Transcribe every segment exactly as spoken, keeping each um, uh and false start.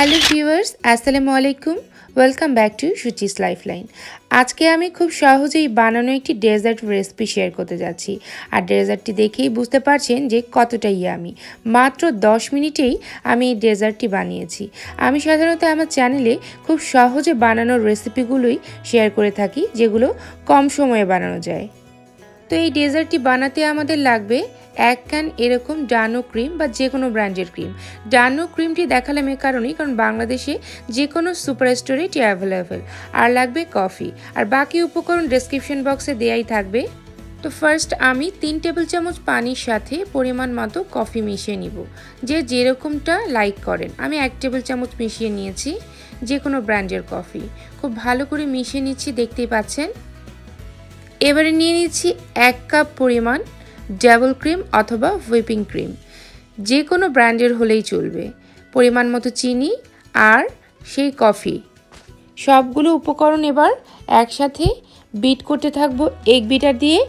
Hello viewers अस्सलामु आलैकुम welcome back to Suchi's lifeline. आज के आमी खूब सहजेई बनानो एक डेजार्ट रेसिपि शेयर करते जाच्छी और डेजार्टटी देखेई बुझते पारछेन जे कतटा यामी। मात्र दस मिनिटेई आमी एई डेजार्टटी बानियेछि। आमी साधारणत आमार चैनेले खूब सहजे बनानोर रेसिपिगुलोई शेयर करे थाकी जेगुलो कम समये बानानो जाय। तो ये डेजार्टटी बनाते आमादेर लागबे एक कान एरकम डानो क्रीम बा जेकोनो ब्रैंडेड क्रीम। डानो क्रीमटी देखालाम एई कारणेई कारण बांग्लादेशे जेकोनो सुपार स्टोरे एटी अवेलेबल। आर लागबे कफि और बाकी उपकरण डेस्क्रिप्शन बक्से देयाई थाकबे। तो फार्स्ट आमी तीन टेबिल चामच पानिर साथे परिमाण मतो कफि मिशिये निब, जे जे रकमटा लाइक करेन। आमी एक टेबिल चामच मिशिये नियेछि जेकोनो ब्रैंडेड कफि। खूब भालो करे मिशिये निच्छी, देखतेई पाच्छेन। एबारे निये निच्छी एक कप परिमाण डबल क्रीम अथवा व्हिपिंग क्रीम, जे कोनो ब्रैंडेर होलेई चलबे। परिमाण मतो चीनी और सेई कफि सबगुलो उपकरण एबार एकसाथे बीट करते थाकबो एक बीटार दिए,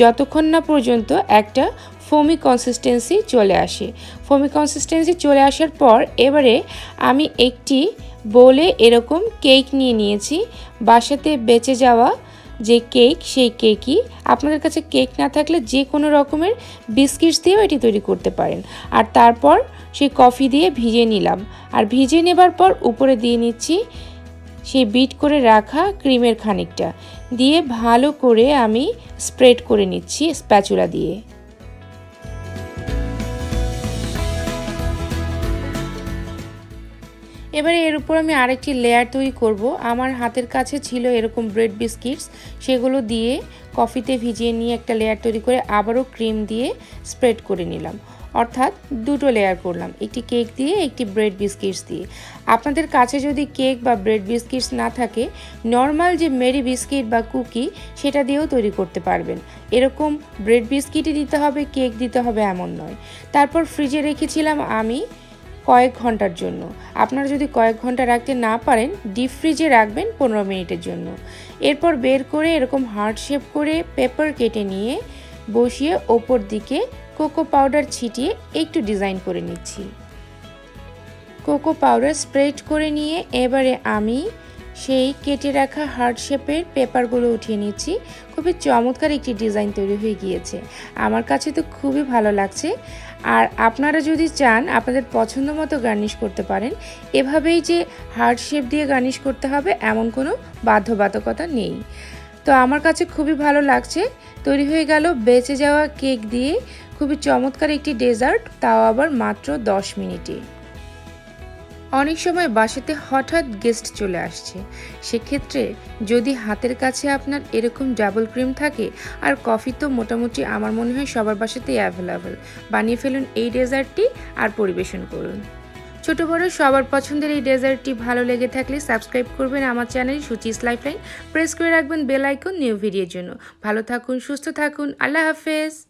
जतक्षण ना पर्यन्त एकटा फोमी कन्सिसटेंसि चले आसे। फोमी कन्सिसटेंसि चले आसार पर एबारे आमी एकटी बोले एरकम केक निये नियेछि। बासाते बेचे जावा जे केक से केक ही आपनादेर काछे केक ना थाकले जे कोनो रकमेर बिस्किट्स दिए एटी तैरी करते पारेन। आर तारपर से कफि दिए भिजिए निलाम और भिजिए नेबार पर ऊपरे दिए निच्छी से बीट करे राखा क्रीमेर खानिकटा दिए भालो करे आमी स्प्रेड करे निच्छी स्पैचुला दिए। एबारे एर उपर आमी आरेकटी लेयार तैरी करब। आमार हातेर काछे छिलो एरकम ब्रेड बिस्किट्स, सेगुलो दिए कफिते भिजिए निये एकटा लेयार तैरी करे आबारो क्रीम दिए स्प्रेड करे निलाम। अर्थात दुटो लेयार करलाम, एकटी केक दिए एकटी ब्रेड बिस्किट्स दिए। आपनादेर काछे जोदि केक बा ब्रेड बिस्किट्स ना थाके नर्माल जे मेरी बिस्किट बा कुकी सेटा दिएओ तैरी करते पारबेन। एरकम ब्रेड बिस्किटई दिते होबे केक दिते होबे एमन नय। तारपर फ्रिजे रेखेछिलाम आमी কয়েক ঘন্টার জন্য। আপনারা যদি কয়েক ঘন্টা রাখতে না পারেন ডিপ ফ্রিজে রাখবেন পনেরো মিনিটের জন্য। এরপর বের করে এরকম হার্ট শেপ করে পেপার কেটে নিয়ে বসিয়ে ওপর দিকে কোকো পাউডার ছিটিয়ে একটু ডিজাইন করে নিচ্ছি। কোকো পাউডার স্প্রেড করে নিয়ে এবারে আমি সেই কেটে রাখা হার্ট শেপের পেপারগুলো উঠিয়ে নিচ্ছি। খুবই চমৎকার একটি ডিজাইন তৈরি হয়ে গিয়েছে। আমার কাছে তো খুবই ভালো লাগছে। আর আপনারা যদি চান আপনাদের পছন্দ মতো গার্নিশ করতে পারেন। এভাবেই যে হার্ট শেপ দিয়ে গার্নিশ করতে হবে এমন কোনো বাধ্যবাধকতা নেই। তো আমার কাছে খুবই ভালো লাগছে। তৈরি হয়ে গেল বেঁচে যাওয়া কেক দিয়ে খুবই চমৎকার একটি ডেজার্ট, তাও আবার মাত্র দশ মিনিটে। अनेक समय बासाते हठात गेस्ट चले आसछे, से क्षेत्रे जोदि हातेर काछे आपनार एरकम डबल क्रीम थाके आर कफि तो मोटामुटी आमार मने हय सबार बासातेई अवेलेबल। बानिये फेलुन एई डेजार्टटी आर परिवेशन करुन। छोटो बड़ो सबार पछंदेर एई डेजार्टटी भालो लेगे थाकले सबस्क्राइब करबेन आमार चैनेल शुचिस लाइफलाइन, प्रेस करे राखबेन बेल आइकन निउ भिडियोर जोन्नो। भालो थाकुन, सुस्थ थाकुन, आल्लाह हाफेज।